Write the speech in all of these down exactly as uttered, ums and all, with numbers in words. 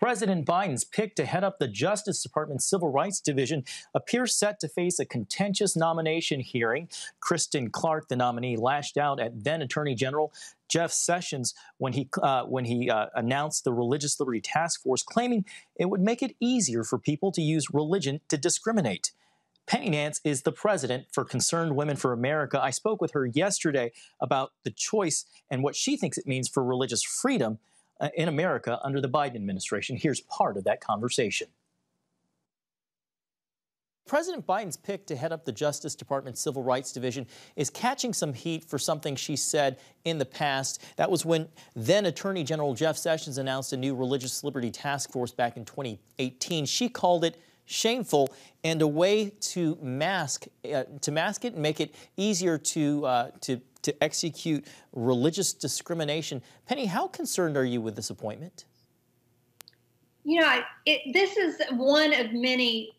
President Biden's pick to head up the Justice Department's Civil Rights Division appears set to face a contentious nomination hearing. Kristen Clarke, the nominee, lashed out at then-Attorney General Jeff Sessions when he uh, when he uh, announced the Religious Liberty Task Force, claiming it would make it easier for people to use religion to discriminate. Penny Nance is the president for Concerned Women for America. I spoke with her yesterday about the choice and what she thinks it means for religious freedom uh, in America under the Biden administration. Here's part of that conversation. President Biden's pick to head up the Justice Department's Civil Rights Division is catching some heat for something she said in the past. That was when then Attorney General Jeff Sessions announced a new Religious Liberty Task Force back in twenty eighteen. She called it shameful and a way to mask uh, to mask it and make it easier to uh, to to execute religious discrimination. Penny, how concerned are you with this appointment? You know, it, this is one of many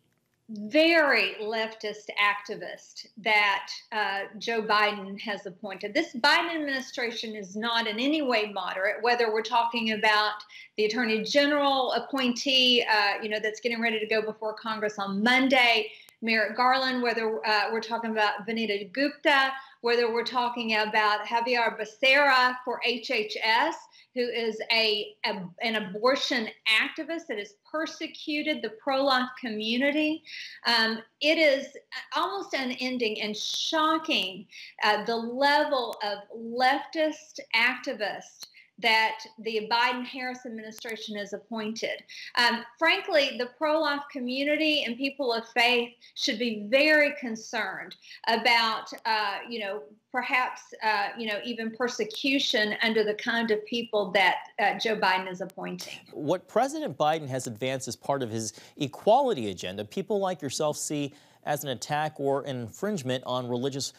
very leftist activists that uh, Joe Biden has appointed. This Biden administration is not in any way moderate, whether we're talking about the Attorney General appointee, uh, you know, that's getting ready to go before Congress on Monday, Merrick Garland, whether uh, we're talking about Vanita Gupta, whether we're talking about Javier Becerra for H H S, who is a, a an abortion activist that has persecuted the pro-life community. Um, it is almost unending and shocking uh, the level of leftist activists that the Biden-Harris administration has appointed. Um, frankly, the pro-life community and people of faith should be very concerned about, uh, you know, perhaps, uh, you know, even persecution under the kind of people that uh, Joe Biden is appointing. What President Biden has advanced as part of his equality agenda, people like yourself see as an attack or an infringement on religious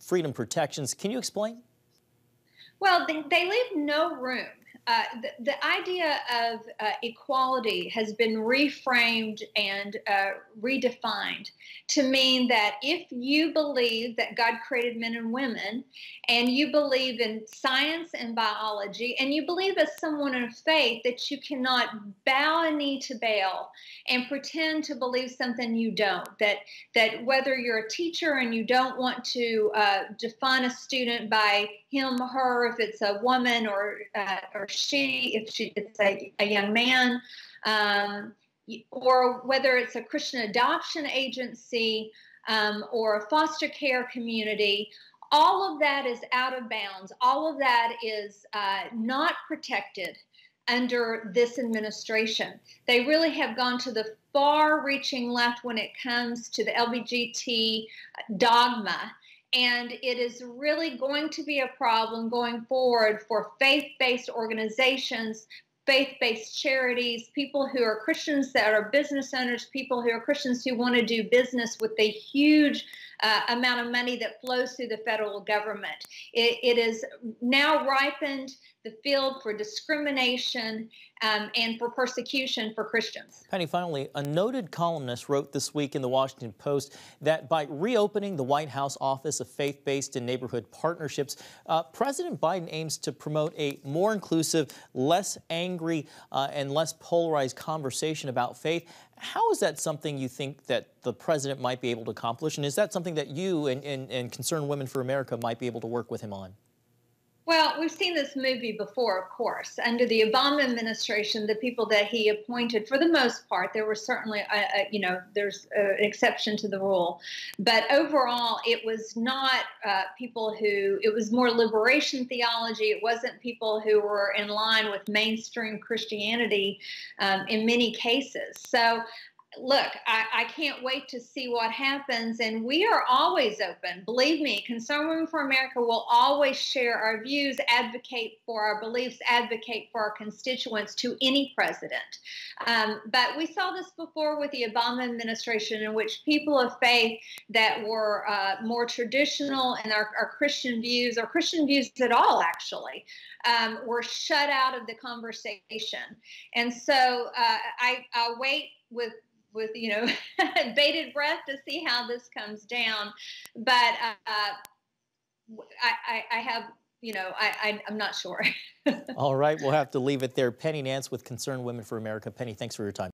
freedom protections. Can you explain? Well, they, they leave no room. Uh, the, the idea of uh, equality has been reframed and uh, redefined to mean that if you believe that God created men and women, and you believe in science and biology, and you believe as someone of faith that you cannot bow a knee to Baal and pretend to believe something you don't, that, that whether you're a teacher and you don't want to uh, define a student by him or her, if it's a woman or uh, or she, if she, it's a, a young man, um, or whether it's a Christian adoption agency um, or a foster care community, all of that is out of bounds. All of that is uh, not protected under this administration. They really have gone to the far-reaching left when it comes to the L G B T dogma. And it is really going to be a problem going forward for faith-based organizations, faith-based charities, people who are Christians that are business owners, people who are Christians who want to do business with the huge uh, amount of money that flows through the federal government. It, it is now ripened the field for discrimination um, and for persecution for Christians. Penny, finally, a noted columnist wrote this week in the Washington Post that by reopening the White House Office of Faith-Based and Neighborhood Partnerships, uh, President Biden aims to promote a more inclusive, less angry, uh, and less polarized conversation about faith. How is that something you think that the president might be able to accomplish? And is that something that you and, and, and Concerned Women for America might be able to work with him on? Well, we've seen this movie before, of course. Under the Obama administration, the people that he appointed, for the most part, there were certainly, a, a, you know, there's a, an exception to the rule. But overall, it was not uh, people who, it was more liberation theology. It wasn't people who were in line with mainstream Christianity um, in many cases. So, look, I, I can't wait to see what happens, and we are always open. Believe me, Concerned Women for America will always share our views, advocate for our beliefs, advocate for our constituents to any president. Um, but we saw this before with the Obama administration, in which people of faith that were uh, more traditional in our, our Christian views, or Christian views at all, actually, um, were shut out of the conversation. And so uh, I, I wait with with, you know, bated breath to see how this comes down. But uh, I, I have you know, I, I, I'm not sure. All right, we'll have to leave it there. Penny Nance with Concerned Women for America. Penny, thanks for your time.